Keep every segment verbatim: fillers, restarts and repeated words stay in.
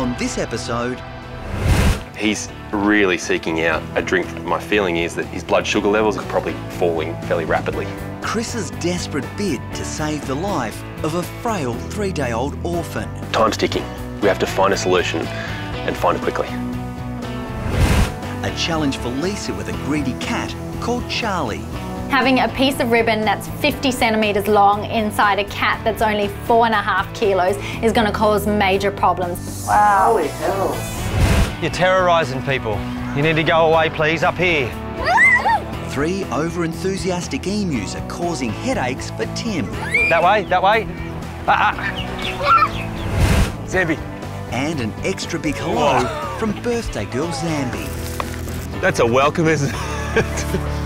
On this episode... He's really seeking out a drink. My feeling is that his blood sugar levels are probably falling fairly rapidly. Chris's desperate bid to save the life of a frail three-day-old orphan. Time's ticking. We have to find a solution and find it quickly. A challenge for Lisa with a greedy cat called Charlie. Having a piece of ribbon that's fifty centimetres long inside a cat that's only four and a half kilos is going to cause major problems. Wow. Holy hell. You're terrorising people. You need to go away, please, up here. Three over-enthusiastic emus are causing headaches for Tim. That way, that way. Ah, ah. Zambi. And an extra big hello oh. from birthday girl Zambi. That's a welcome, isn't it?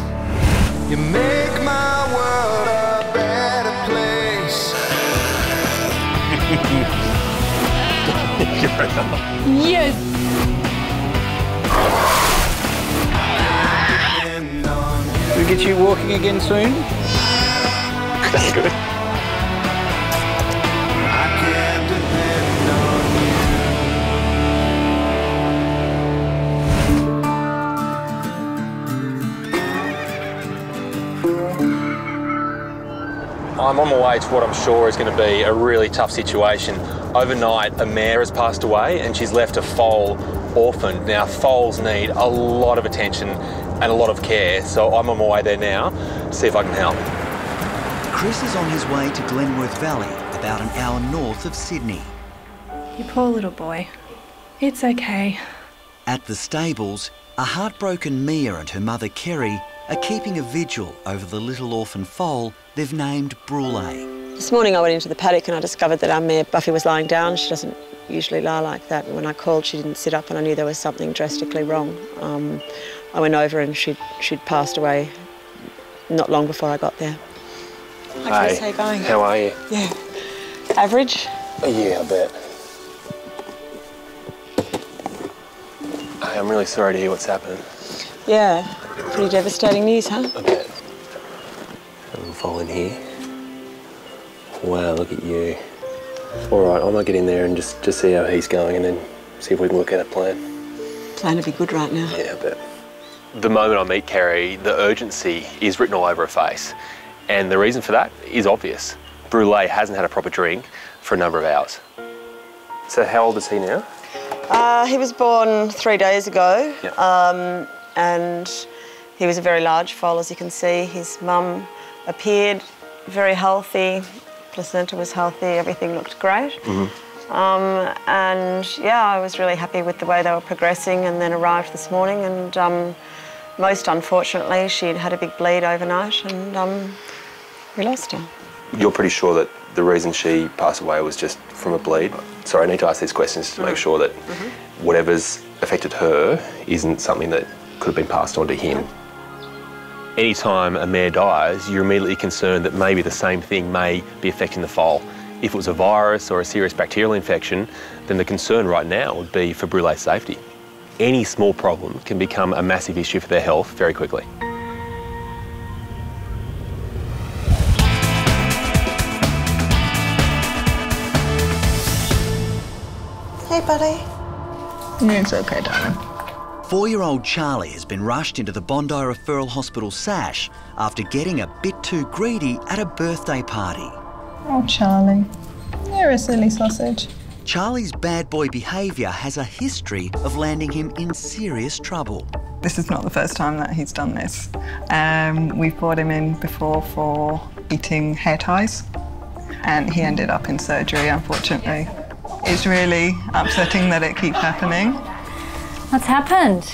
You make my world a better place. Yes. We'll get you walking again soon. That's good. I can't depend on you. I'm on my way to what I'm sure is going to be a really tough situation. Overnight, a mare has passed away and she's left a foal orphaned. Now, foals need a lot of attention and a lot of care, so I'm on my way there now to see if I can help. Chris is on his way to Glenworth Valley, about an hour north of Sydney. You poor little boy. It's okay. At the stables, a heartbroken Mia and her mother Kerry are keeping a vigil over the little orphan foal they've named Brulee. This morning I went into the paddock and I discovered that our mare Buffy was lying down. She doesn't usually lie like that. And when I called, she didn't sit up and I knew there was something drastically wrong. Um, I went over and she'd, she'd passed away not long before I got there. Hi, Chris, how are you going? How are you? Yeah. Average? Yeah, I bet. Hey, I'm really sorry to hear what's happened. Yeah, pretty devastating news, huh? I bet. I'm falling here. Wow, look at you. All right, I might get in there and just, just see how he's going and then see if we can work out a plan. Plan would be good right now. Yeah, I bet. The moment I meet Kerry, the urgency is written all over her face. And the reason for that is obvious. Brulee hasn't had a proper drink for a number of hours. So how old is he now? Uh, he was born three days ago. Yep. Um, and he was a very large foal, as you can see. His mum appeared very healthy, placenta was healthy, everything looked great. Mm-hmm. um, and, yeah, I was really happy with the way they were progressing and then arrived this morning and um, most unfortunately she'd had a big bleed overnight and um, we lost her. You're pretty sure that the reason she passed away was just from a bleed? Sorry, I need to ask these questions to mm-hmm. make sure that mm-hmm. whatever's affected her isn't something that could have been passed on to him. Anytime a mare dies, you're immediately concerned that maybe the same thing may be affecting the foal. If it was a virus or a serious bacterial infection, then the concern right now would be for Brulee's safety. Any small problem can become a massive issue for their health very quickly. Hey, buddy. Yeah, it's okay, darling. Four-year-old Charlie has been rushed into the Bondi Referral Hospital SASH after getting a bit too greedy at a birthday party. Oh, Charlie. You're a silly sausage. Charlie's bad boy behaviour has a history of landing him in serious trouble. This is not the first time that he's done this. Um, we've brought him in before for eating hair ties and he ended up in surgery, unfortunately. It's really upsetting that it keeps happening. What's happened?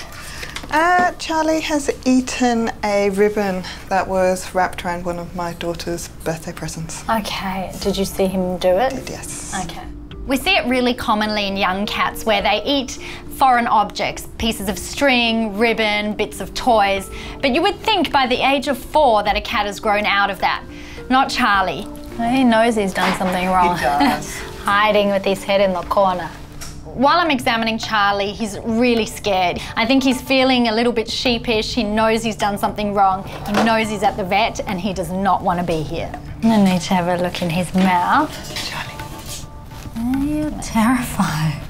Uh, Charlie has eaten a ribbon that was wrapped around one of my daughter's birthday presents. Okay. Did you see him do it? I did, yes. Okay. We see it really commonly in young cats where they eat foreign objects, pieces of string, ribbon, bits of toys. But you would think by the age of four that a cat has grown out of that. Not Charlie. He knows he's done something wrong. He does. Hiding with his head in the corner. While I'm examining Charlie, he's really scared. I think he's feeling a little bit sheepish. He knows he's done something wrong. He knows he's at the vet and he does not want to be here. I need to have a look in his mouth. Charlie. You're terrified.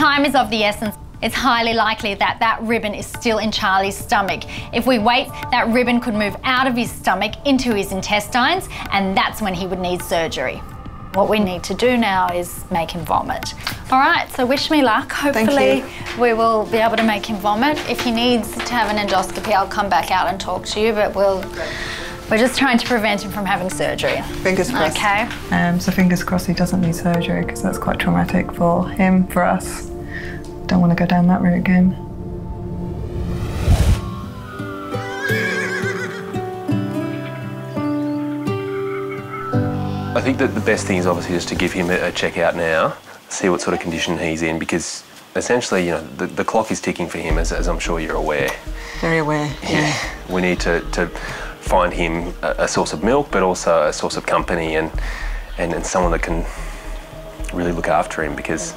Time is of the essence. It's highly likely that that ribbon is still in Charlie's stomach. If we wait, that ribbon could move out of his stomach into his intestines, and that's when he would need surgery. What we need to do now is make him vomit. All right, so wish me luck. Hopefully we will be able to make him vomit. If he needs to have an endoscopy, I'll come back out and talk to you, but we'll, we're just trying to prevent him from having surgery. Fingers crossed. Okay. Um, so fingers crossed he doesn't need surgery, because that's quite traumatic for him, for us. Don't want to go down that route again. I think that the best thing is obviously just to give him a check-out now, see what sort of condition he's in, because essentially, you know, the, the clock is ticking for him, as, as I'm sure you're aware. Very aware, yeah. yeah. We need to, to find him a, a source of milk, but also a source of company and, and, and someone that can really look after him, because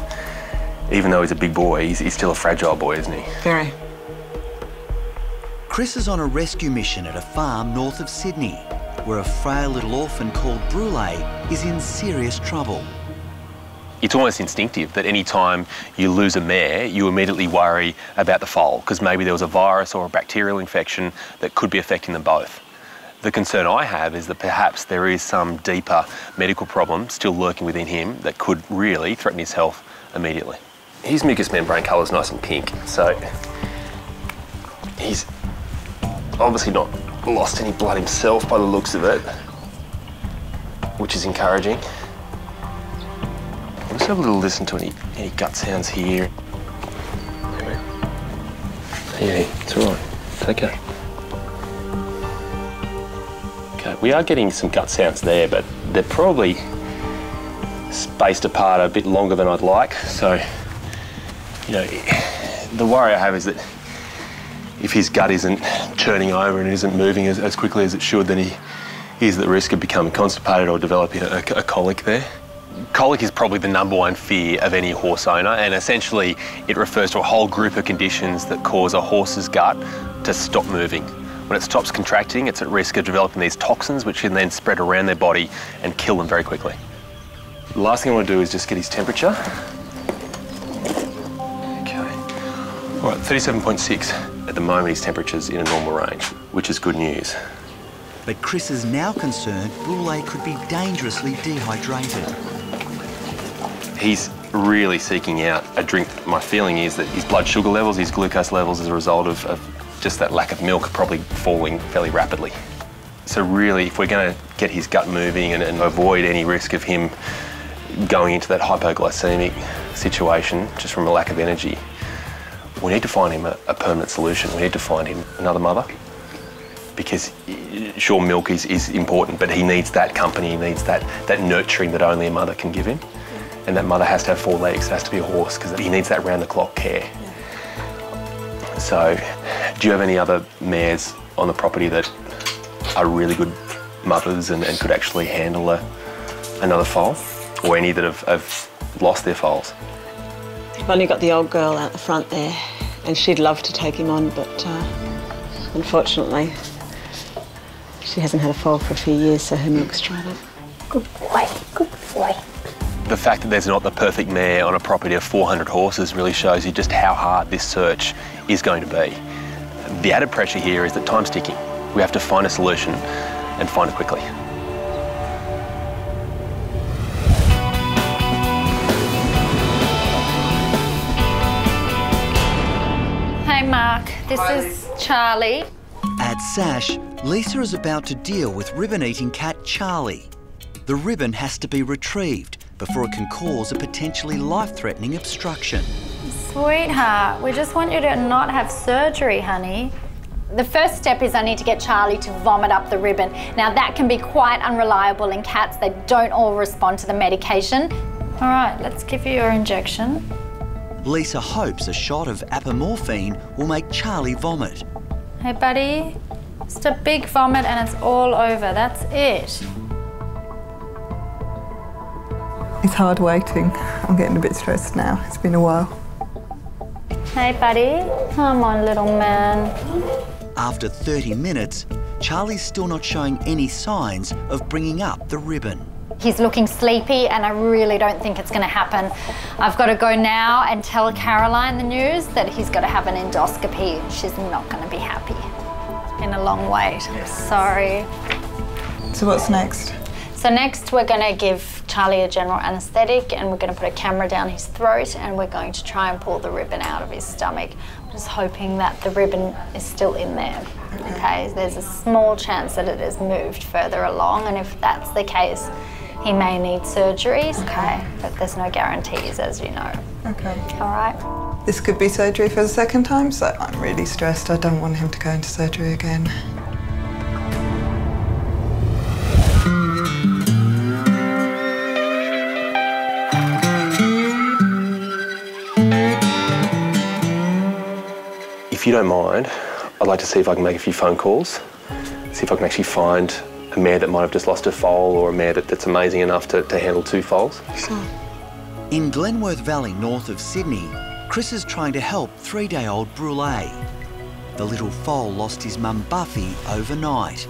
even though he's a big boy, he's, he's still a fragile boy, isn't he? Very. Chris is on a rescue mission at a farm north of Sydney, where a frail little orphan called Brulee is in serious trouble. It's almost instinctive that any time you lose a mare, you immediately worry about the foal, because maybe there was a virus or a bacterial infection that could be affecting them both. The concern I have is that perhaps there is some deeper medical problem still lurking within him that could really threaten his health immediately. His mucous membrane colour's nice and pink, so he's obviously not lost any blood himself by the looks of it, which is encouraging. Let's have a little listen to any, any gut sounds here. Yeah, it's all right. It's okay. Okay, we are getting some gut sounds there, but they're probably spaced apart a bit longer than I'd like. So, you know, the worry I have is that if his gut isn't churning over and isn't moving as, as quickly as it should, then he is at risk of becoming constipated or developing a, a colic there. Colic is probably the number one fear of any horse owner, and essentially it refers to a whole group of conditions that cause a horse's gut to stop moving. When it stops contracting, it's at risk of developing these toxins, which can then spread around their body and kill them very quickly. The last thing I want to do is just get his temperature. All right, thirty-seven point six. At the moment, his temperature's in a normal range, which is good news. But Chris is now concerned Brulee could be dangerously dehydrated. He's really seeking out a drink. My feeling is that his blood sugar levels, his glucose levels, as a result of, of just that lack of milk, are probably falling fairly rapidly. So really, if we're going to get his gut moving and, and avoid any risk of him going into that hypoglycemic situation just from a lack of energy, we need to find him a, a permanent solution. We need to find him another mother, because sure, milk is, is important, but he needs that company, he needs that, that nurturing that only a mother can give him. Yeah. And that mother has to have four legs, it has to be a horse, because he needs that round-the-clock care. Yeah. So, do you have any other mares on the property that are really good mothers and, and could actually handle a, another foal? Or any that have, have lost their foals? I've only got the old girl out the front there, and she'd love to take him on, but uh, unfortunately, she hasn't had a foal for a few years, so her milk's dried up. Good boy, good boy. The fact that there's not the perfect mare on a property of four hundred horses really shows you just how hard this search is going to be. The added pressure here is that time's ticking. We have to find a solution and find it quickly. Mark, this Hi. is Charlie. At SASH, Lisa is about to deal with ribbon-eating cat Charlie. The ribbon has to be retrieved before it can cause a potentially life-threatening obstruction. Sweetheart, we just want you to not have surgery, honey. The first step is I need to get Charlie to vomit up the ribbon. Now, that can be quite unreliable in cats. They don't all respond to the medication. All right, let's give you your injection. Lisa hopes a shot of apomorphine will make Charlie vomit. Hey, buddy. Just a big vomit and it's all over. That's it. It's hard waiting. I'm getting a bit stressed now. It's been a while. Hey, buddy. Come on, little man. After thirty minutes, Charlie's still not showing any signs of bringing up the ribbon. He's looking sleepy and I really don't think it's going to happen. I've got to go now and tell Caroline the news that he's got to have an endoscopy. She's not going to be happy. It's been a long wait. I'm sorry. So what's next? So next we're going to give Charlie a general anaesthetic and we're going to put a camera down his throat and we're going to try and pull the ribbon out of his stomach. I'm just hoping that the ribbon is still in there. Okay. Okay, there's a small chance that it has moved further along, and if that's the case, he may need surgery. Okay. Okay, but there's no guarantees, as you know. Okay. All right. This could be surgery for the second time, so I'm really stressed. I don't want him to go into surgery again. If you don't mind, I'd like to see if I can make a few phone calls, see if I can actually find a mare that might have just lost a foal or a mare that, that's amazing enough to, to handle two foals. Sure. In Glenworth Valley, north of Sydney, Chris is trying to help three-day-old Brulee. The little foal lost his mum Buffy overnight.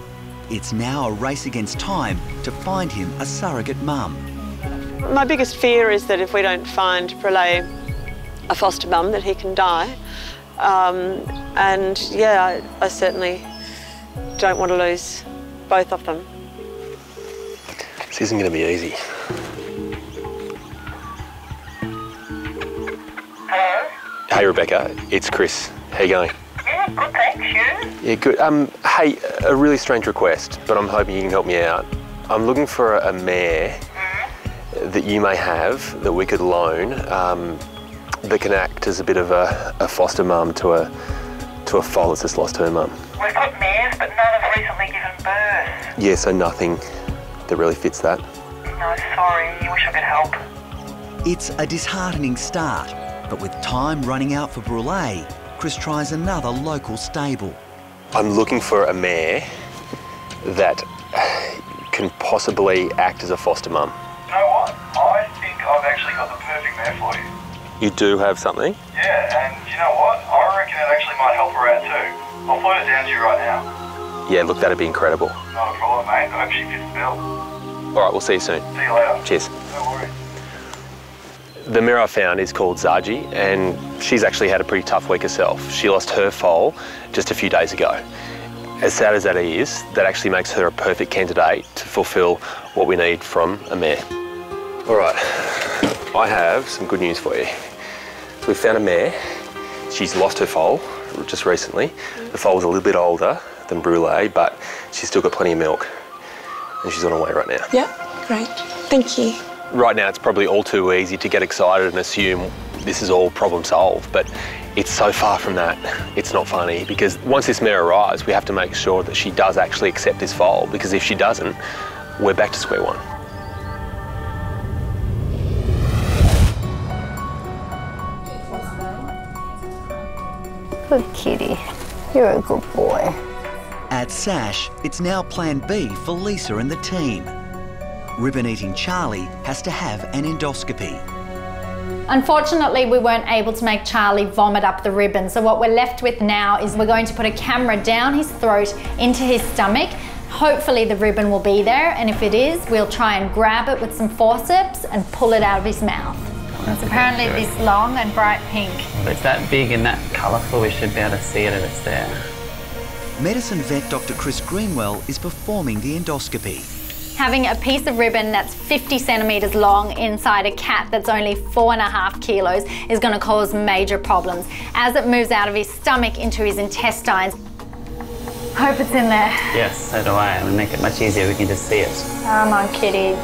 It's now a race against time to find him a surrogate mum. My biggest fear is that if we don't find Brulee a foster mum, that he can die. Um, and yeah, I, I certainly don't want to lose both of them. This isn't going to be easy. Hello? Hey Rebecca, it's Chris. How you going? Yeah, good, thanks. You? Yeah, good. Um, hey, a really strange request, but I'm hoping you can help me out. I'm looking for a, a mare mm-hmm. that you may have that we could loan. Um, that can act as a bit of a, a foster mum to a to a foal that's just lost her mum. We've got mares, but none have recently given birth. Yeah, so nothing that really fits that. No, sorry, I wish I could help. It's a disheartening start, but with time running out for Brulee, Chris tries another local stable. I'm looking for a mare that can possibly act as a foster mum. You know what? I think I've actually got the perfect mare for you. You do have something? Yeah, and you know what? I reckon it actually might help her out too. I'll float it down to you right now. Yeah, look, that'd be incredible. Not a problem, mate. I hope she fits the bill. All right, we'll see you soon. See you later. Cheers. No worries. The mare I found is called Zaji, and she's actually had a pretty tough week herself. She lost her foal just a few days ago. As sad as that is, that actually makes her a perfect candidate to fulfill what we need from a mare. All right, I have some good news for you. We've found a mare. She's lost her foal just recently. The foal was a little bit older than Brulee, but she's still got plenty of milk. And she's on her way right now. Yeah, great. Thank you. Right now, it's probably all too easy to get excited and assume this is all problem solved, but it's so far from that. It's not funny, because once this mare arrives, we have to make sure that she does actually accept this foal, because if she doesn't, we're back to square one. Good kitty, you're a good boy. At SASH, it's now plan B for Lisa and the team. Ribbon-eating Charlie has to have an endoscopy. Unfortunately, we weren't able to make Charlie vomit up the ribbon, so what we're left with now is we're going to put a camera down his throat into his stomach. Hopefully the ribbon will be there, and if it is, we'll try and grab it with some forceps and pull it out of his mouth. It's apparently this long and bright pink. Well, it's that big and that colourful, we should be able to see it if it's there. Medicine vet Doctor Chris Greenwell is performing the endoscopy. Having a piece of ribbon that's fifty centimetres long inside a cat that's only four and a half kilos is going to cause major problems as it moves out of his stomach into his intestines. Hope it's in there. Yes, so do I. It would make it much easier, we can just see it. Come on, kitty.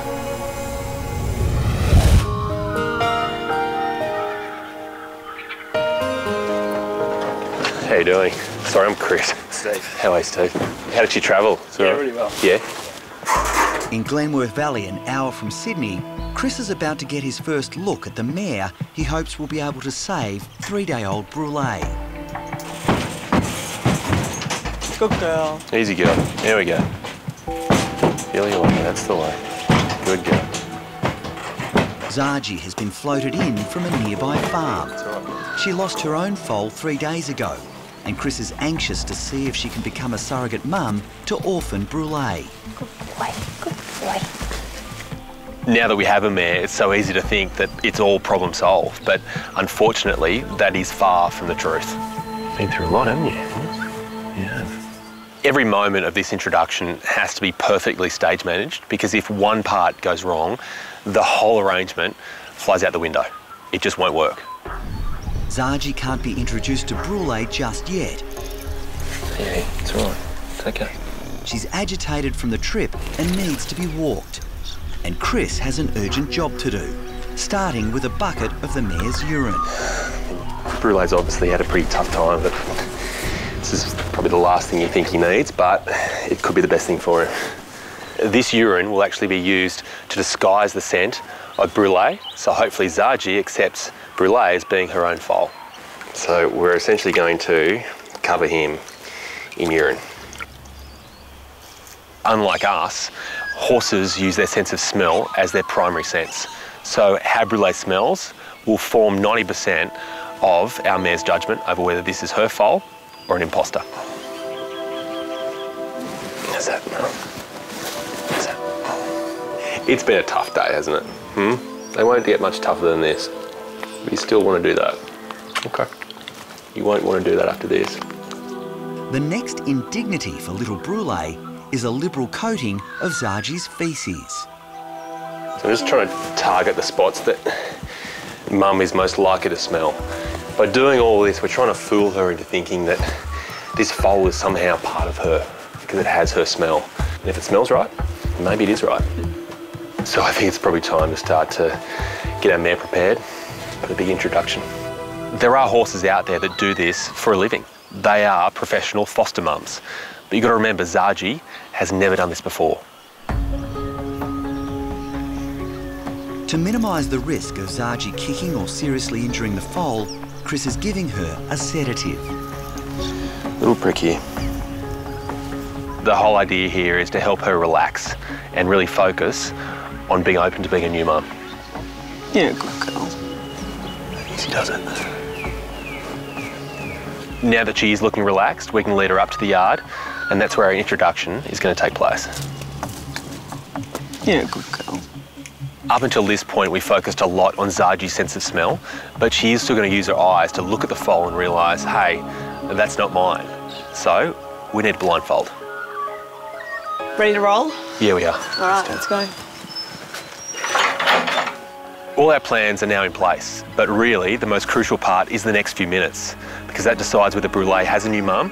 How you doing? Sorry, I'm Chris. Steve. How are you, Steve? How did you travel? Yeah, right? Really well. Yeah? In Glenworth Valley, an hour from Sydney, Chris is about to get his first look at the mare he hopes will be able to save three-day-old Brulee. Good girl. Easy girl. There we go. Feel your way, that's the way. Good girl. Zaji has been floated in from a nearby farm. She lost her own foal three days ago, and Chris is anxious to see if she can become a surrogate mum to orphan Brulee. Good boy, good boy. now that we have them there, it's so easy to think that it's all problem solved, but unfortunately, that is far from the truth. Been through a lot, haven't you? Yeah. Every moment of this introduction has to be perfectly stage managed, because if one part goes wrong, the whole arrangement flies out the window. It just won't work. Zaji can't be introduced to Brulee just yet. Yeah, it's all right. It's okay. She's agitated from the trip and needs to be walked. And Chris has an urgent job to do, starting with a bucket of the mare's urine. Brulee's obviously had a pretty tough time, but this is probably the last thing you think he needs, but it could be the best thing for him. This urine will actually be used to disguise the scent of Brulee, so hopefully Zaji accepts Brulee as being her own foal. So we're essentially going to cover him in urine. Unlike us, horses use their sense of smell as their primary sense. So how Brulee smells will form ninety percent of our mare's judgment over whether this is her foal or an imposter. How's that? How's that? It's been a tough day, hasn't it? Hmm? They won't get much tougher than this. But you still want to do that. Okay. You won't want to do that after this. The next indignity for little Brulee is a liberal coating of Zaji's faeces. So I'm just trying to target the spots that mum is most likely to smell. By doing all this, we're trying to fool her into thinking that this foal is somehow part of her because it has her smell. And if it smells right, maybe it is right. So I think it's probably time to start to get our mare prepared for the big introduction. There are horses out there that do this for a living. They are professional foster mums. But you've got to remember, Zaji has never done this before. To minimise the risk of Zaji kicking or seriously injuring the foal, Chris is giving her a sedative. Little prick here. The whole idea here is to help her relax and really focus on being open to being a new mum. Yeah, good girl. She does it. Now that she is looking relaxed, we can lead her up to the yard, and that's where our introduction is going to take place. Yeah, good girl. Up until this point, we focused a lot on Zaji's sense of smell, but she is still going to use her eyes to look at the foal and realise, hey, that's not mine. So we need a blindfold. Ready to roll? Yeah, we are. All right, let's go. All our plans are now in place, but really the most crucial part is the next few minutes, because that decides whether Brulee has a new mum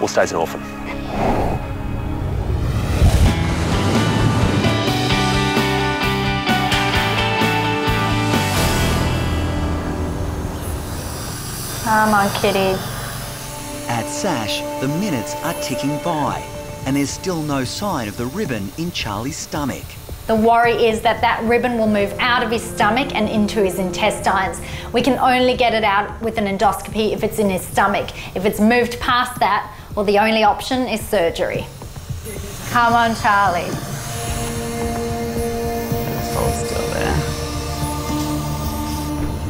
or stays an orphan. Come on, kitty. At SASH, the minutes are ticking by, and there's still no sign of the ribbon in Charlie's stomach. The worry is that that ribbon will move out of his stomach and into his intestines. We can only get it out with an endoscopy if it's in his stomach. If it's moved past that, well, the only option is surgery. Come on, Charlie. It's all still there.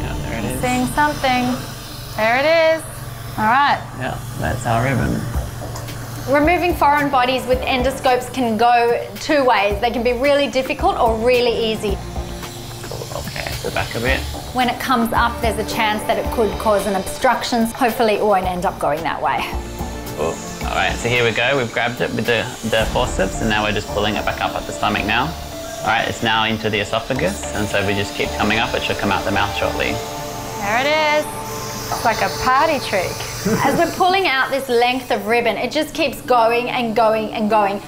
Yeah, there it is. Seeing something. There it is. All right. Yeah, that's our ribbon. Removing foreign bodies with endoscopes can go two ways. They can be really difficult or really easy. Cool, okay, so back a bit. When it comes up, there's a chance that it could cause an obstruction. Hopefully it won't end up going that way. Cool. All right, so here we go. We've grabbed it with the, the forceps, and now we're just pulling it back up at the stomach now. All right, it's now into the esophagus, and so we just keep coming up. It should come out the mouth shortly. There it is. It's like a party trick. As we're pulling out this length of ribbon, it just keeps going and going and going.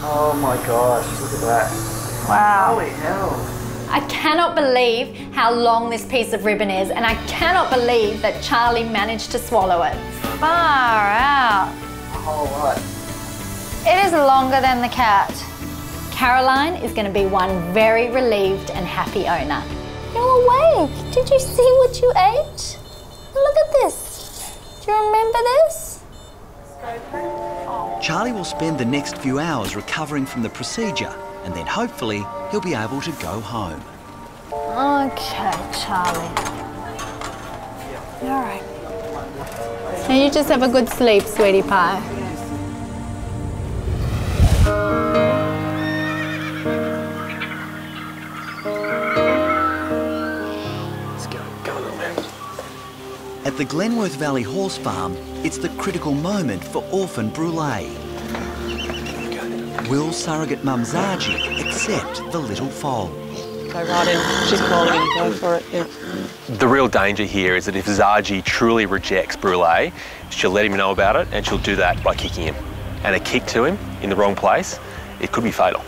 Oh my gosh, look at that. Wow. Holy hell. I cannot believe how long this piece of ribbon is, and I cannot believe that Charlie managed to swallow it. Far out. Oh, what? It is longer than the cat. Caroline is going to be one very relieved and happy owner. You're awake. Did you see what you ate? Look at this. Do you remember this? Charlie will spend the next few hours recovering from the procedure, and then hopefully he'll be able to go home. Okay, Charlie. All right. Now you just have a good sleep, sweetie pie. At the Glenworth Valley horse farm, it's the critical moment for orphan Brulee. Will surrogate mum Zaji accept the little foal? Go right in, she's calling, go for it, yeah. The real danger here is that if Zaji truly rejects Brulee, she'll let him know about it and she'll do that by kicking him. And a kick to him in the wrong place, it could be fatal.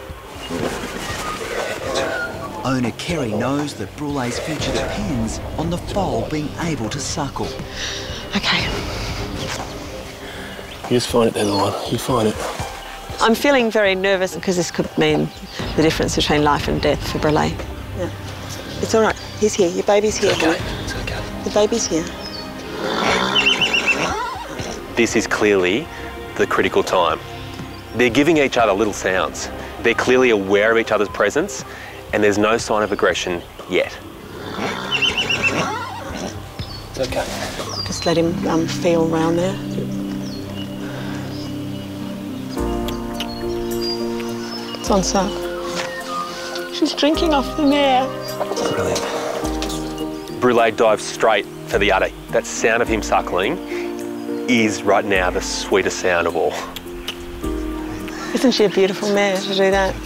Owner Kerry knows that Brulee's future depends on the foal being able to suckle. Okay. You just find it there, the one. You find it. I'm feeling very nervous because this could mean the difference between life and death for Brulee. Yeah. It's all right. He's here. Your baby's here. It's okay. It's okay. The baby's here. This is clearly the critical time. They're giving each other little sounds. They're clearly aware of each other's presence. And there's no sign of aggression yet. It's okay. Just let him um, feel round there. It's on suck. She's drinking off the mare. Brilliant. Brulee dives straight for the udder. That sound of him suckling is right now the sweetest sound of all. Isn't she a beautiful mare to do that?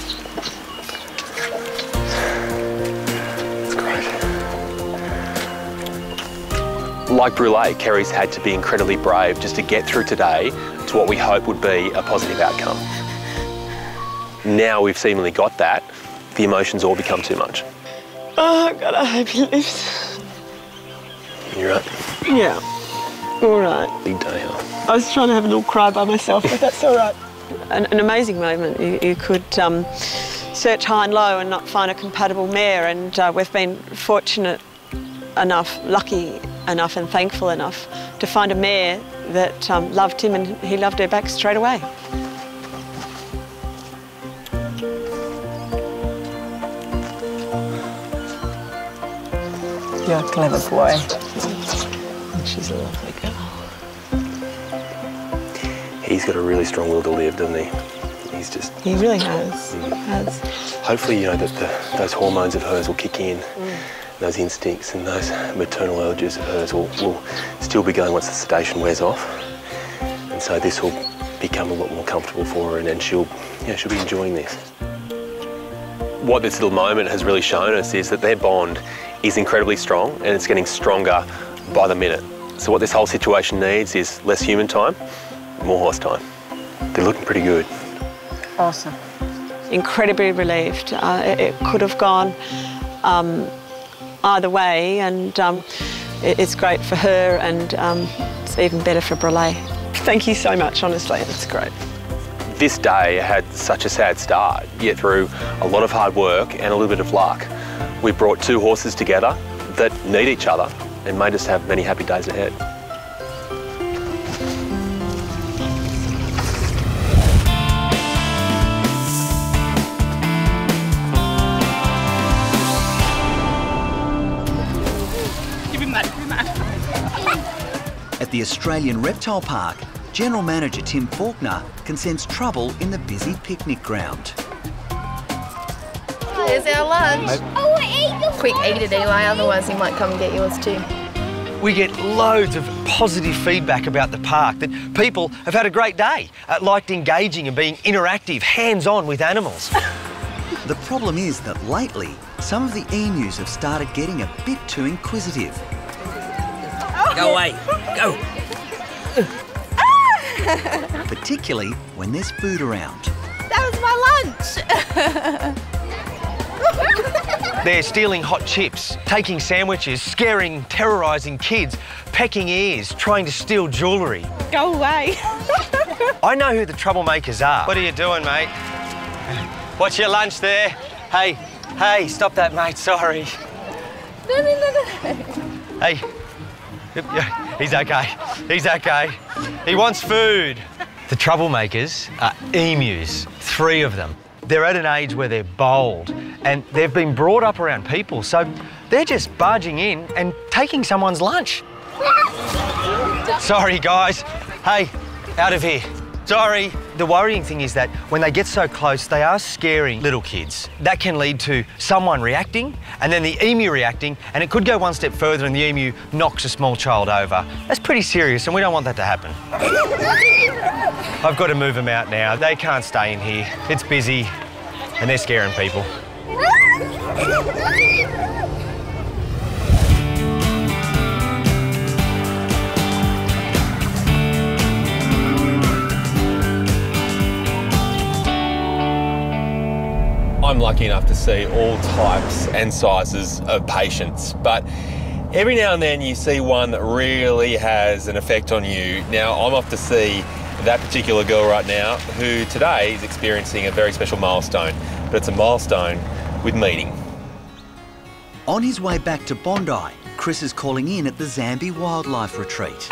Like Brulee, Kerry's had to be incredibly brave just to get through today to what we hope would be a positive outcome. Now we've seemingly got that, the emotions all become too much. Oh, God, I hope he lives. You're right. Yeah, all right. Big day, huh? I was trying to have a little cry by myself, but that's all right. An, an amazing moment. You, you could um, search high and low and not find a compatible mare, and uh, we've been fortunate enough, lucky enough and thankful enough to find a mare that um, loved him, and he loved her back straight away. You're a clever boy. And she's a lovely girl. He's got a really strong will to live, doesn't he? He's just... He really has. Mm. has. Hopefully, you know, that the, those hormones of hers will kick in. Mm. Those instincts and those maternal urges of hers will, will still be going once the sedation wears off. And so this will become a lot more comfortable for her, and, and she'll, yeah, she'll be enjoying this. What this little moment has really shown us is that their bond is incredibly strong, and it's getting stronger by the minute. So what this whole situation needs is less human time, more horse time. They're looking pretty good. Awesome. Incredibly relieved. Uh, it, it could have gone um, either way, and um, it's great for her, and um, it's even better for Brulee. Thank you so much, honestly, it's great. This day had such a sad start, yet through a lot of hard work and a little bit of luck, we brought two horses together that need each other and made us have many happy days ahead. At the Australian Reptile Park, General Manager Tim Faulkner can sense trouble in the busy picnic ground. There's our lunch. Oh, I ate Quick, eat it, Eli, otherwise he might come and get yours too. We get loads of positive feedback about the park, that people have had a great day, uh, liked engaging and being interactive, hands-on with animals. The problem is that lately, some of the emus have started getting a bit too inquisitive. Go away, go. Particularly when there's food around. That was my lunch. They're stealing hot chips, taking sandwiches, scaring, terrorising kids, pecking ears, trying to steal jewellery. Go away. I know who the troublemakers are. What are you doing, mate? What's your lunch there? Hey, hey, stop that, mate, sorry. No, no, no, no. Hey. Yeah, he's okay, he's okay. He wants food. The troublemakers are emus, three of them. They're at an age where they're bold, and they've been brought up around people, so they're just barging in and taking someone's lunch. Sorry, guys. Hey, out of here. Sorry. The worrying thing is that when they get so close, they are scaring little kids. That can lead to someone reacting and then the emu reacting, and it could go one step further and the emu knocks a small child over. That's pretty serious and we don't want that to happen. I've got to move them out now. They can't stay in here. It's busy and they're scaring people. I'm lucky enough to see all types and sizes of patients, but every now and then you see one that really has an effect on you. Now, I'm off to see that particular girl right now who today is experiencing a very special milestone, but it's a milestone with meaning. On his way back to Bondi, Chris is calling in at the Zambi Wildlife Retreat.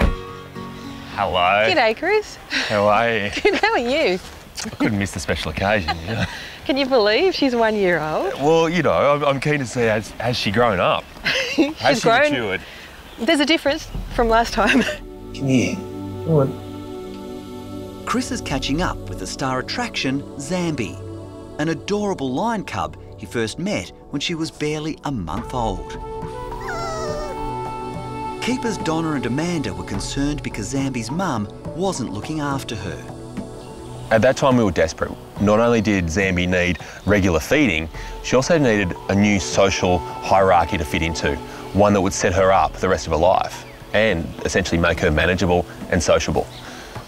Hello. G'day, Chris. How are you? Good, how are you? I couldn't miss the special occasion, you know. Can you believe she's one year old? Well, you know, I'm, I'm keen to see, has, has she grown up? She's has she grown. Matured? There's a difference from last time. Come here. Come on. Chris is catching up with the star attraction, Zambi, an adorable lion cub he first met when she was barely a month old. Keepers Donna and Amanda were concerned because Zambi's mum wasn't looking after her. At that time we were desperate. Not only did Zambi need regular feeding, she also needed a new social hierarchy to fit into, one that would set her up the rest of her life and essentially make her manageable and sociable.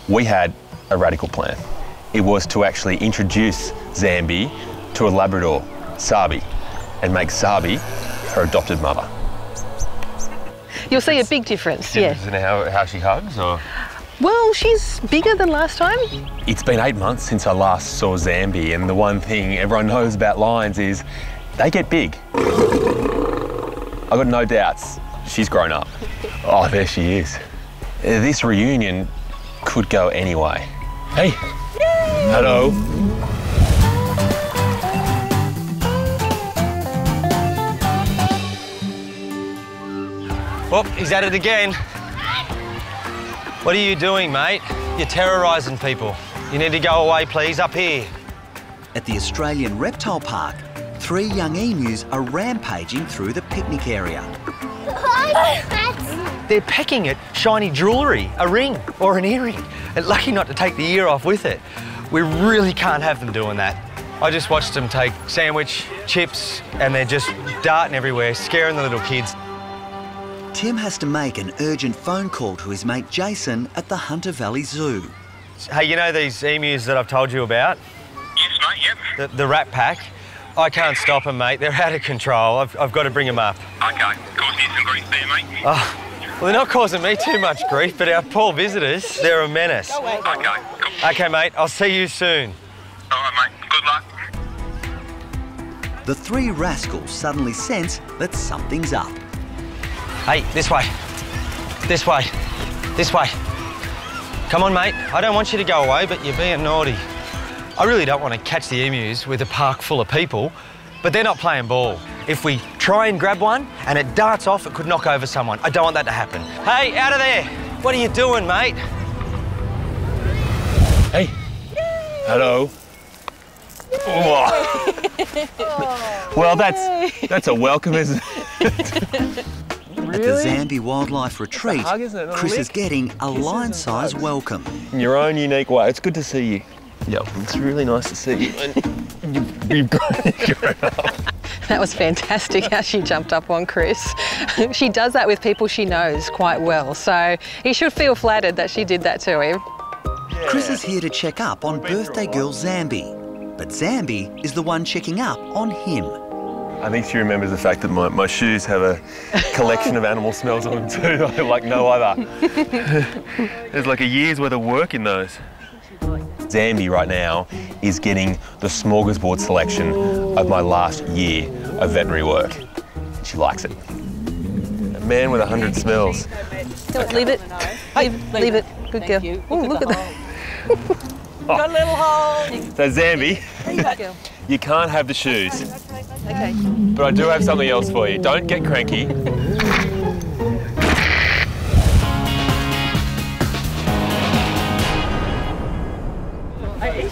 We had a radical plan. It was to actually introduce Zambi to a Labrador, Sabi, and make Sabi her adopted mother. You'll see a big difference, yeah. Difference in how, how she hugs, or? Well, she's bigger than last time. It's been eight months since I last saw Zambi, and the one thing everyone knows about lions is they get big. I've got no doubts, she's grown up. Oh, there she is. This reunion could go any way. Hey. Yay. Hello. Oh, he's at it again. What are you doing, mate? You're terrorising people. You need to go away, please, up here. At the Australian Reptile Park, three young emus are rampaging through the picnic area. They're pecking at shiny jewellery, a ring or an earring, and lucky not to take the ear off with it. We really can't have them doing that. I just watched them take sandwich, chips, and they're just darting everywhere, scaring the little kids. Tim has to make an urgent phone call to his mate Jason at the Hunter Valley Zoo. Hey, you know these emus that I've told you about? Yes, mate, yep. The, the rat pack. I can't stop them, mate. They're out of control. I've, I've got to bring them up. OK, causing you some grief there, mate. Oh, well, they're not causing me too much grief, but our poor visitors, they're a menace. Go away. OK, cool. OK, mate, I'll see you soon. All right, mate, good luck. The three rascals suddenly sense that something's up. Hey, this way, this way, this way. Come on, mate. I don't want you to go away, but you're being naughty. I really don't want to catch the emus with a park full of people, but they're not playing ball. If we try and grab one and it darts off, it could knock over someone. I don't want that to happen. Hey, out of there. What are you doing, mate? Hey. Yay. Hello. Oh. Well, that's, that's a welcome, isn't it? At the Zambi Wildlife Retreat, hug, Chris lick? is getting a lion-size welcome. In your own unique way. It's good to see you. Yeah, it's really nice to see you. You've grown up. That was fantastic how she jumped up on Chris. She does that with people she knows quite well, so he should feel flattered that she did that to him. Yeah. Chris is here to check up on birthday girl Zambi, but Zambi is the one checking up on him. I think she remembers the fact that my, my shoes have a collection of animal smells on them too, like no other. There's like a year's worth of work in those. Zambi right now is getting the smorgasbord selection of my last year of veterinary work. She likes it. A man with a hundred smells. Don't okay. leave it. Leave, leave it. Good girl. Oh, look at that. Got a little hole. So Zambi, you can't have the shoes. Okay. But I do have something else for you. Don't get cranky.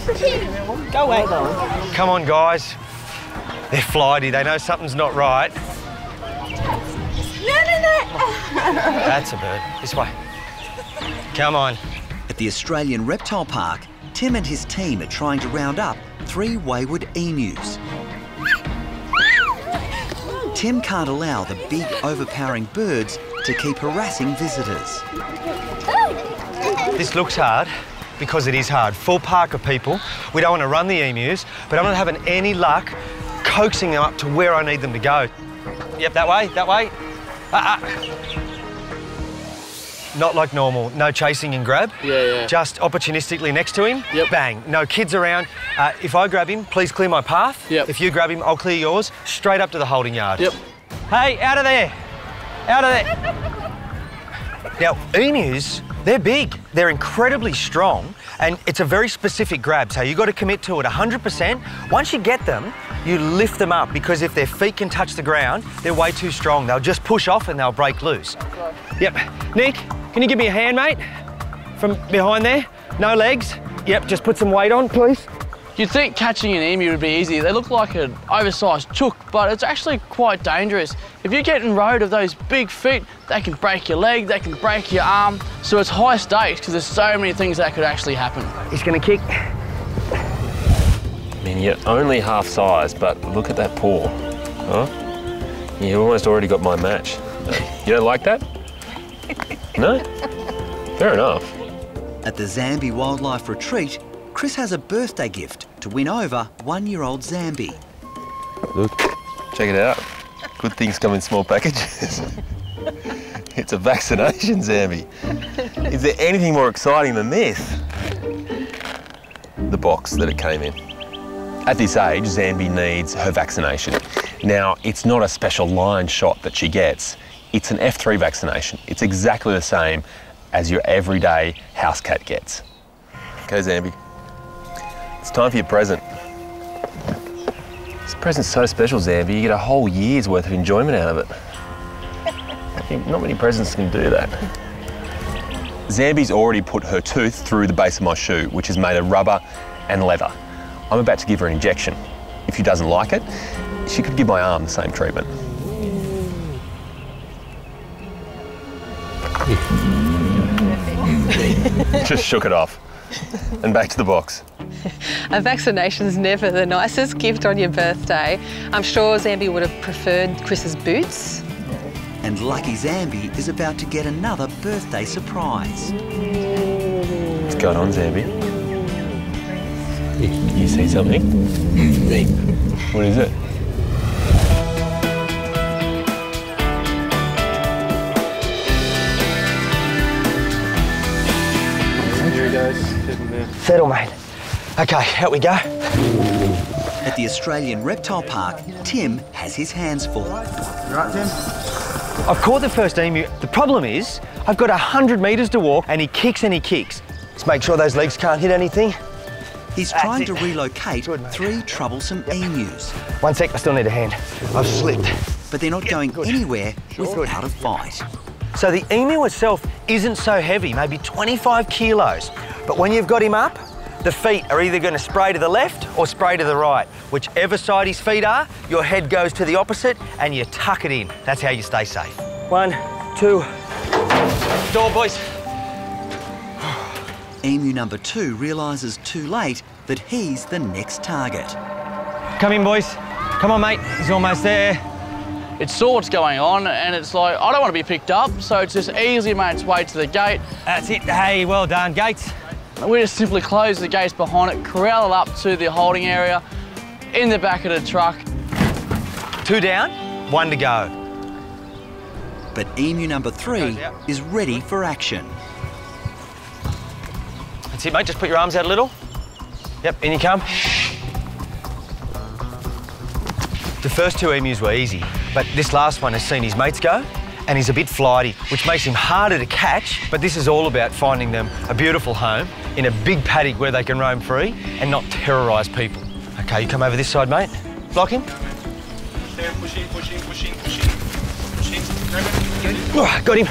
Go away. Come on, guys. They're flighty. They know something's not right. No, no, no. That's a bird. This way. Come on. At the Australian Reptile Park, Tim and his team are trying to round up three wayward emus. Tim can't allow the big, overpowering birds to keep harassing visitors. This looks hard, because it is hard. Full park of people. We don't want to run the emus, but I'm not having any luck coaxing them up to where I need them to go. Yep, that way, that way. Ah, ah. Not like normal. No chasing and grab. Yeah, yeah. Just opportunistically next to him. Yep. Bang. No kids around. Uh, if I grab him, please clear my path. Yep. If you grab him, I'll clear yours. Straight up to the holding yard. Yep. Hey, out of there. Out of there. Now, emus, they're big. They're incredibly strong. And it's a very specific grab, so you've got to commit to it one hundred percent. Once you get them, you lift them up, because if their feet can touch the ground, they're way too strong. They'll just push off and they'll break loose. Yep. Nick, can you give me a hand, mate? From behind there? No legs? Yep, just put some weight on, please. You'd think catching an emu would be easy. They look like an oversized chook, but it's actually quite dangerous. If you get in road of those big feet, they can break your leg, they can break your arm. So it's high stakes, because there's so many things that could actually happen. He's gonna kick. I mean, you're only half size, but look at that paw. Huh? You almost already got my match. You don't like that? No? Fair enough. At the Zambi Wildlife Retreat, Chris has a birthday gift to win over one-year-old Zambi. Look, check it out. Good things come in small packages. It's a vaccination Zambi. Is there anything more exciting than this? The box that it came in. At this age, Zambi needs her vaccination. Now, it's not a special line shot that she gets. It's an F three vaccination. It's exactly the same as your everyday house cat gets. Okay, Zambi. It's time for your present. This present's so special, Zambi. You get a whole year's worth of enjoyment out of it. I think not many presents can do that. Zambi's already put her tooth through the base of my shoe, which is made of rubber and leather. I'm about to give her an injection. If she doesn't like it, she could give my arm the same treatment. Just shook it off. And back to the box. A vaccination's never the nicest gift on your birthday. I'm sure Zambi would have preferred Chris's boots. And lucky Zambi is about to get another birthday surprise. What's going on, Zambi? You see something? What is it? Settle, mate. Okay, out we go. At the Australian Reptile Park, Tim has his hands full. You right, Tim? I've caught the first emu. The problem is, I've got one hundred metres to walk, and he kicks and he kicks. Just make sure those legs can't hit anything. He's That's trying it. to relocate good, three troublesome yep. emus. One sec, I still need a hand. I've slipped. But they're not yep, going good. anywhere sure. without a fight. So the emu itself isn't so heavy, maybe twenty-five kilos. But when you've got him up, the feet are either going to spray to the left or spray to the right. Whichever side his feet are, your head goes to the opposite and you tuck it in. That's how you stay safe. One, two, door, boys. Emu number two realises too late that he's the next target. Come in, boys. Come on, mate. He's almost there. It saw what's going on, and it's like, I don't want to be picked up, so it's just easily made its way to the gate. That's it. Hey, well done, gates. And we just simply close the gates behind it, corral it up to the holding area, in the back of the truck. Two down, one to go. But emu number three is ready for action. That's it, mate. Just put your arms out a little. Yep, in you come. The first two emus were easy, but this last one has seen his mates go, and he's a bit flighty, which makes him harder to catch, but this is all about finding them a beautiful home in a big paddock where they can roam free and not terrorise people. Okay, you come over this side, mate. Block him. Pushing, pushing, pushing, pushing, pushing. Oh, got him.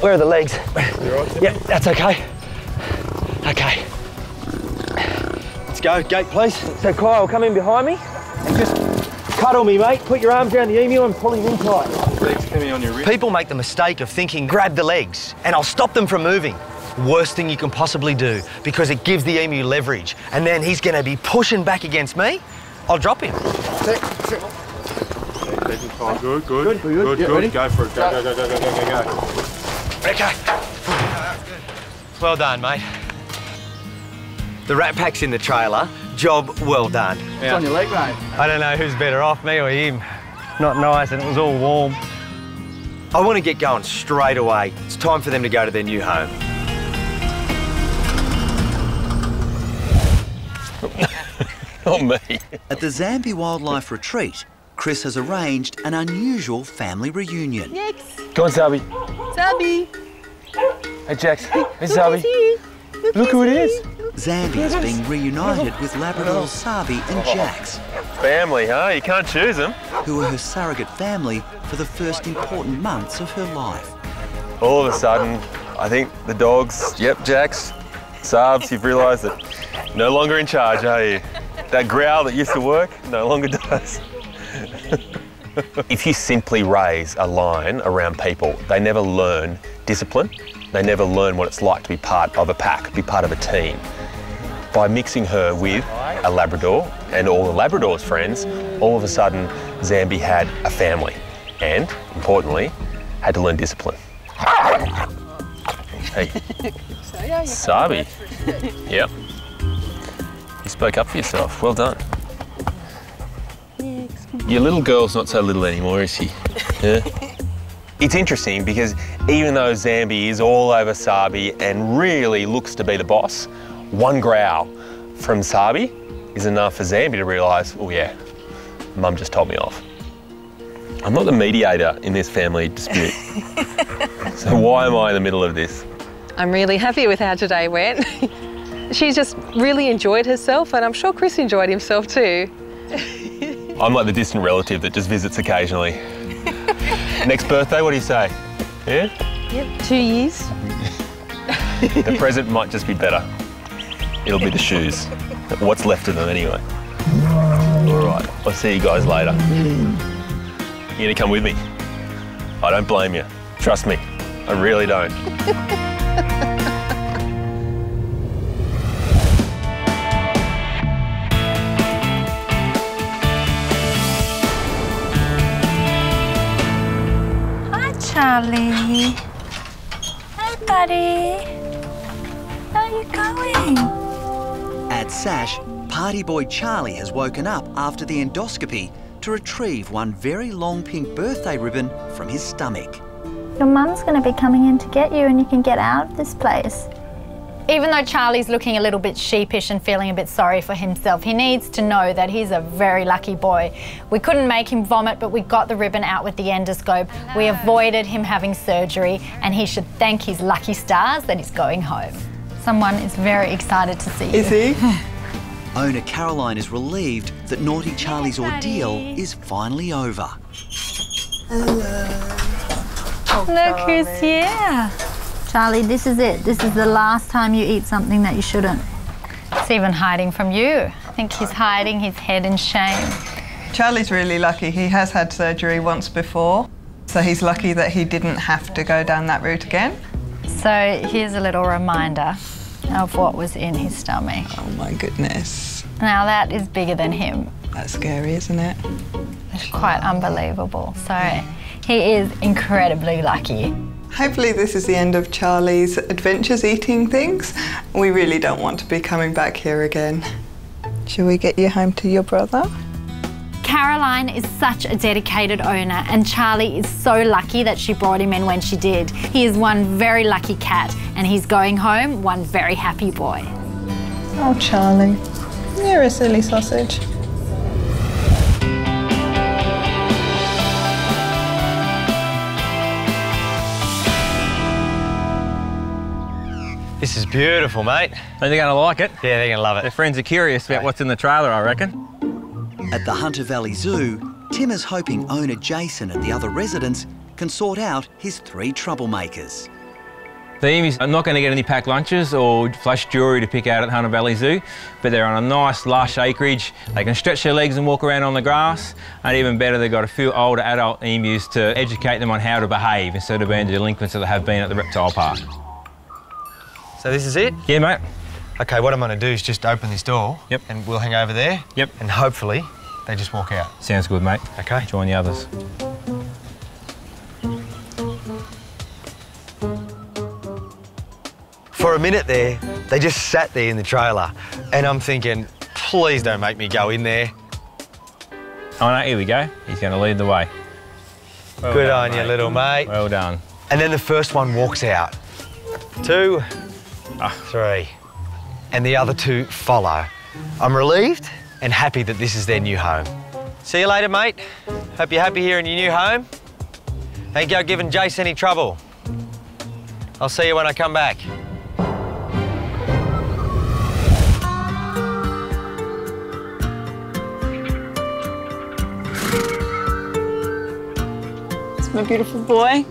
Where are the legs? You're right, yep, that's okay. Okay. Let's go. Gate, please. So Kyle, come in behind me and just cuddle me, mate. Put your arms around the emu and pull him in tight. Legs coming on your wrist. People make the mistake of thinking, grab the legs and I'll stop them from moving. Worst thing you can possibly do, because it gives the emu leverage. And then he's going to be pushing back against me. I'll drop him. Sit, sit. Good, good, good, good, good, yeah, good. Go for it. Go, go, go, go, go, go, go, go. Okay. Oh, good. Well done, mate. The rat pack's in the trailer. Job well done. It's yeah. on your leg, mate. I don't know who's better off, me or him. Not nice, and it was all warm. I want to get going straight away. It's time for them to go to their new home. Not me. At the Zambi Wildlife Retreat, Chris has arranged an unusual family reunion. Jax. Go on, Zambi. Zambi. Hey, Jax. Hey, hey Zambi. Look, Look who it is. Zambi is being reunited with Labradors Sabi and Jax. Family, huh? You can't choose them. Who were her surrogate family for the first important months of her life. All of a sudden, I think the dogs, yep, Jax, Sabs, you've realised that no longer in charge, are you? That growl that used to work no longer does. If you simply raise a line around people, they never learn discipline. They never learn what it's like to be part of a pack, be part of a team. By mixing her with a Labrador and all the Labrador's friends, all of a sudden, Zambi had a family and, importantly, had to learn discipline. Hey, Sabi. Yep. You spoke up for yourself. Well done. Your little girl's not so little anymore, is she? Yeah. It's interesting because even though Zambi is all over Sabi and really looks to be the boss, one growl from Sabi is enough for Zambi to realise, oh yeah, Mum just told me off. I'm not the mediator in this family dispute. So why am I in the middle of this? I'm really happy with how today went. She just really enjoyed herself, and I'm sure Chris enjoyed himself too. I'm like the distant relative that just visits occasionally. Next birthday, what do you say? Yeah? Yep, two years. The present might just be better. It'll be the shoes. What's left of them anyway. All right, I'll see you guys later. You're gonna come with me? I don't blame you. Trust me, I really don't. Charlie. Hey, buddy. Where are you going? At SASH, party boy Charlie has woken up after the endoscopy to retrieve one very long pink birthday ribbon from his stomach. Your mum's going to be coming in to get you and you can get out of this place. Even though Charlie's looking a little bit sheepish and feeling a bit sorry for himself, he needs to know that he's a very lucky boy. We couldn't make him vomit, but we got the ribbon out with the endoscope. Hello. We avoided him having surgery, and he should thank his lucky stars that he's going home. Someone is very excited to see you. Is he? Owner Caroline is relieved that naughty Charlie's hey, ordeal is finally over. Hello. Oh, look who's here. Charlie, this is it. This is the last time you eat something that you shouldn't. It's even hiding from you. I think he's hiding his head in shame. Charlie's really lucky. He has had surgery once before, so he's lucky that he didn't have to go down that route again. So here's a little reminder of what was in his stomach. Oh, my goodness. Now, that is bigger than him. That's scary, isn't it? It's quite unbelievable. So he is incredibly lucky. Hopefully this is the end of Charlie's adventures eating things. We really don't want to be coming back here again. Shall we get you home to your brother? Caroline is such a dedicated owner, and Charlie is so lucky that she brought him in when she did. He is one very lucky cat, and he's going home one very happy boy. Oh, Charlie, you're a silly sausage. This is beautiful, mate. Are they going to like it? Yeah, they're going to love it. Their friends are curious about what's in the trailer, I reckon. At the Hunter Valley Zoo, Tim is hoping owner Jason and the other residents can sort out his three troublemakers. Theme is I'm not going to get any packed lunches or plush jewellery to pick out at Hunter Valley Zoo, but they're on a nice lush acreage. They can stretch their legs and walk around on the grass, and even better, they've got a few older adult emus to educate them on how to behave instead of being the delinquents that they have been at the reptile park. So this is it? Yeah, mate. Okay, what I'm going to do is just open this door, yep, and we'll hang over there, yep, and hopefully they just walk out. Sounds good, mate. Okay. Join the others. For a minute there, they just sat there in the trailer, and I'm thinking, please don't make me go in there. Oh no, here we go. He's going to lead the way. Well good done, on mate. You, little mate. Well done. And then the first one walks out. Two, oh. three. And the other two follow. I'm relieved and happy that this is their new home. See you later, mate. Hope you're happy here in your new home. Ain't go giving Jace any trouble. I'll see you when I come back. It's my beautiful boy.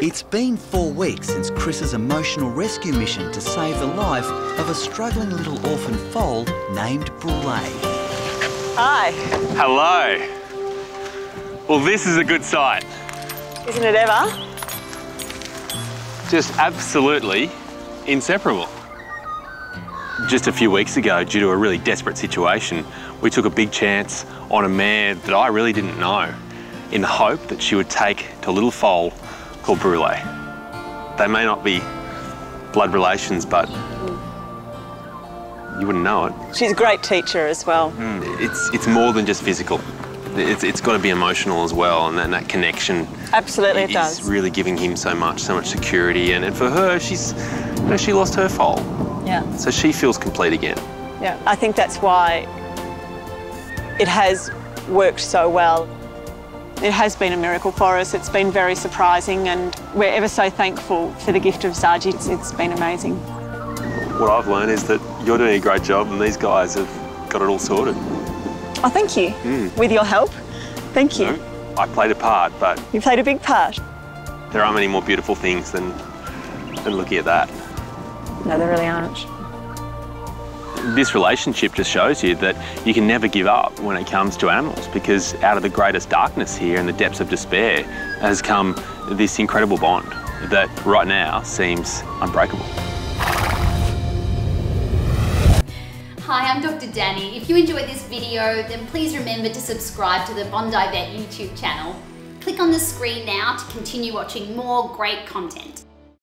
It's been four weeks since Chris's emotional rescue mission to save the life of a struggling little orphan foal named Brulee. Hi. Hello. Well, this is a good sight. Isn't it ever? Just absolutely inseparable. Just a few weeks ago, due to a really desperate situation, we took a big chance on a mare that I really didn't know in the hope that she would take to a little foal called Brulee. They may not be blood relations, but you wouldn't know it. She's a great teacher as well. Mm, it's, it's more than just physical. It's, it's got to be emotional as well, and that, and that connection. Absolutely, it does. It's really giving him so much, so much security, and, and for her, she's, you know, she lost her foal. Yeah. So she feels complete again. Yeah, I think that's why it has worked so well. It has been a miracle for us. It's been very surprising, and we're ever so thankful for the gift of S A S H. It's, it's been amazing. What I've learned is that you're doing a great job, and these guys have got it all sorted. Oh, thank you. Mm. With your help, thank you. you know, I played a part, but... You played a big part. There aren't many more beautiful things than, than looking at that. No, there really aren't. This relationship just shows you that you can never give up when it comes to animals, because out of the greatest darkness here and the depths of despair has come this incredible bond that right now seems unbreakable. Hi, I'm Doctor Danny. If you enjoyed this video, then please remember to subscribe to the Bondi Vet YouTube channel. Click on the screen now to continue watching more great content.